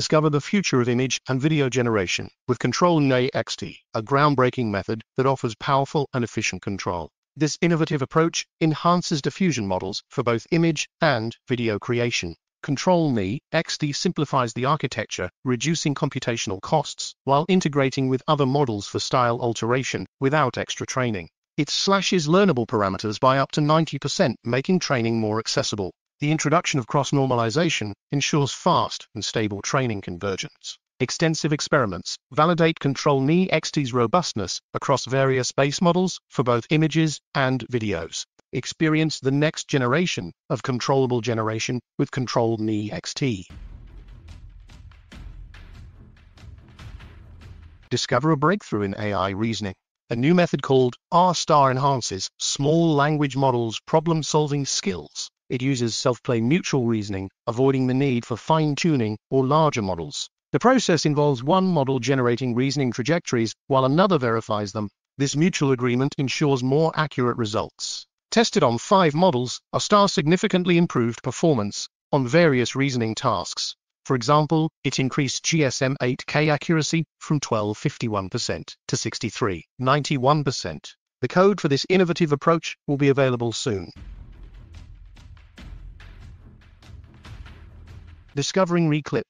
Discover the future of image and video generation with ControlNeXt, a groundbreaking method that offers powerful and efficient control. This innovative approach enhances diffusion models for both image and video creation. ControlNeXt simplifies the architecture, reducing computational costs while integrating with other models for style alteration without extra training. It slashes learnable parameters by up to 90%, making training more accessible. The introduction of cross-normalization ensures fast and stable training convergence. Extensive experiments validate ControlNeXt's robustness across various base models for both images and videos. Experience the next generation of controllable generation with ControlNeXt. Discover a breakthrough in AI reasoning. A new method called rStar enhances small language models' problem-solving skills. It uses self-play mutual reasoning, avoiding the need for fine-tuning or larger models. The process involves one model generating reasoning trajectories while another verifies them. This mutual agreement ensures more accurate results. Tested on 5 models, rStar significantly improved performance on various reasoning tasks. For example, it increased GSM8K accuracy from 12.51% to 63.91%. The code for this innovative approach will be available soon. Discovering ReCLIP++,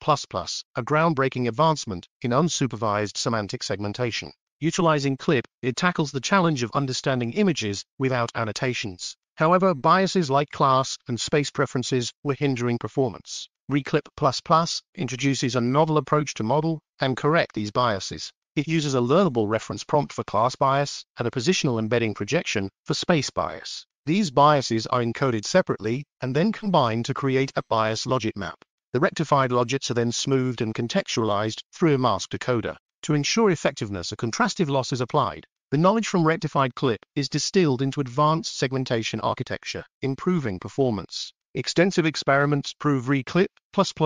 a groundbreaking advancement in unsupervised semantic segmentation. Utilizing CLIP, it tackles the challenge of understanding images without annotations. However, biases like class and space preferences were hindering performance. ReCLIP++ introduces a novel approach to model and correct these biases. It uses a learnable reference prompt for class bias and a positional embedding projection for space bias. These biases are encoded separately and then combined to create a bias logic map. The rectified logics are then smoothed and contextualized through a mask decoder. To ensure effectiveness, a contrastive loss is applied. The knowledge from rectified CLIP is distilled into advanced segmentation architecture, improving performance. Extensive experiments prove ReCLIP++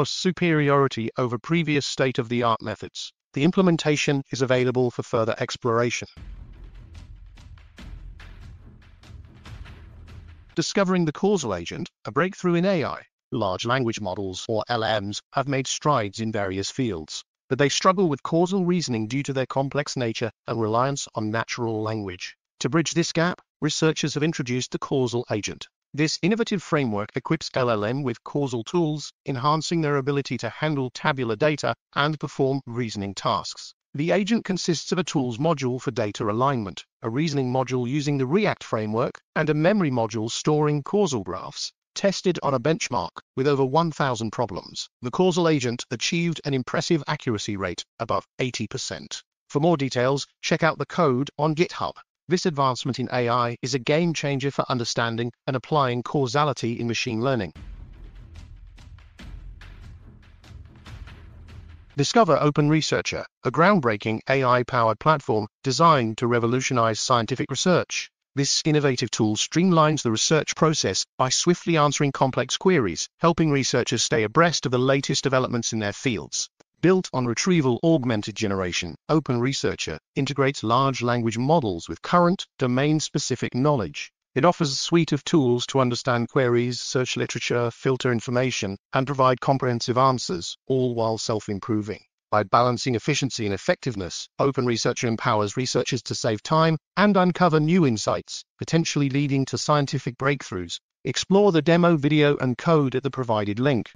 superiority over previous state-of-the-art methods. The implementation is available for further exploration. Discovering the causal agent, a breakthrough in AI. Large language models, or LLMs, have made strides in various fields, but they struggle with causal reasoning due to their complex nature and reliance on natural language. To bridge this gap, researchers have introduced the causal agent. This innovative framework equips LLM with causal tools, enhancing their ability to handle tabular data and perform reasoning tasks. The agent consists of a tools module for data alignment, a reasoning module using the React framework, and a memory module storing causal graphs. Tested on a benchmark with over 1,000 problems, the causal agent achieved an impressive accuracy rate above 80%. For more details, check out the code on GitHub. This advancement in AI is a game changer for understanding and applying causality in machine learning. Discover OpenResearcher, a groundbreaking AI-powered platform designed to revolutionize scientific research. This innovative tool streamlines the research process by swiftly answering complex queries, helping researchers stay abreast of the latest developments in their fields. Built on retrieval-augmented generation, OpenResearcher integrates large language models with current, domain-specific knowledge. It offers a suite of tools to understand queries, search literature, filter information, and provide comprehensive answers, all while self-improving. By balancing efficiency and effectiveness, OpenResearcher empowers researchers to save time and uncover new insights, potentially leading to scientific breakthroughs. Explore the demo video and code at the provided link.